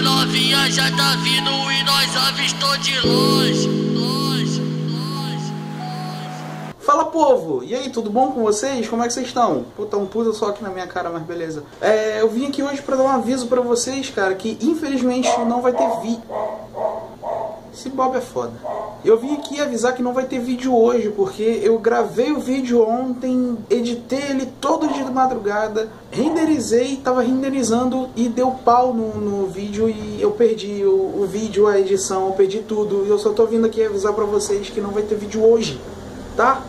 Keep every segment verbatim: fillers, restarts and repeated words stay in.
A novinha já tá vindo e nós avistou de longe, longe, longe, longe. Fala, povo! E aí, tudo bom com vocês? Como é que vocês estão? Puta, um puzzle só aqui na minha cara, mas beleza. É, eu vim aqui hoje pra dar um aviso pra vocês, cara, que infelizmente não vai ter vídeo. Esse Bob é foda. Eu vim aqui avisar que não vai ter vídeo hoje, porque eu gravei o vídeo ontem, editei ele todo dia de madrugada, renderizei, tava renderizando e deu pau no, no vídeo e eu perdi o, o vídeo, a edição, eu perdi tudo. E eu só tô vindo aqui avisar pra vocês que não vai ter vídeo hoje, tá?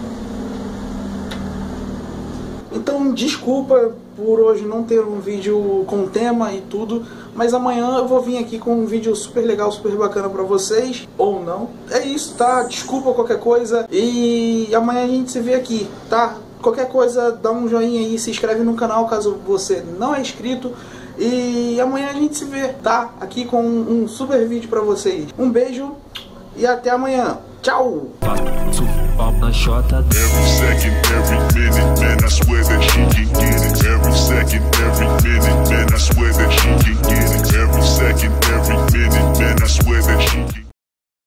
Então, desculpa por hoje não ter um vídeo com tema e tudo, mas amanhã eu vou vir aqui com um vídeo super legal, super bacana pra vocês, ou não. É isso, tá? Desculpa qualquer coisa e amanhã a gente se vê aqui, tá? Qualquer coisa, dá um joinha aí, se inscreve no canal caso você não é inscrito e amanhã a gente se vê, tá? Aqui com um super vídeo pra vocês. Um beijo e até amanhã. Tchau!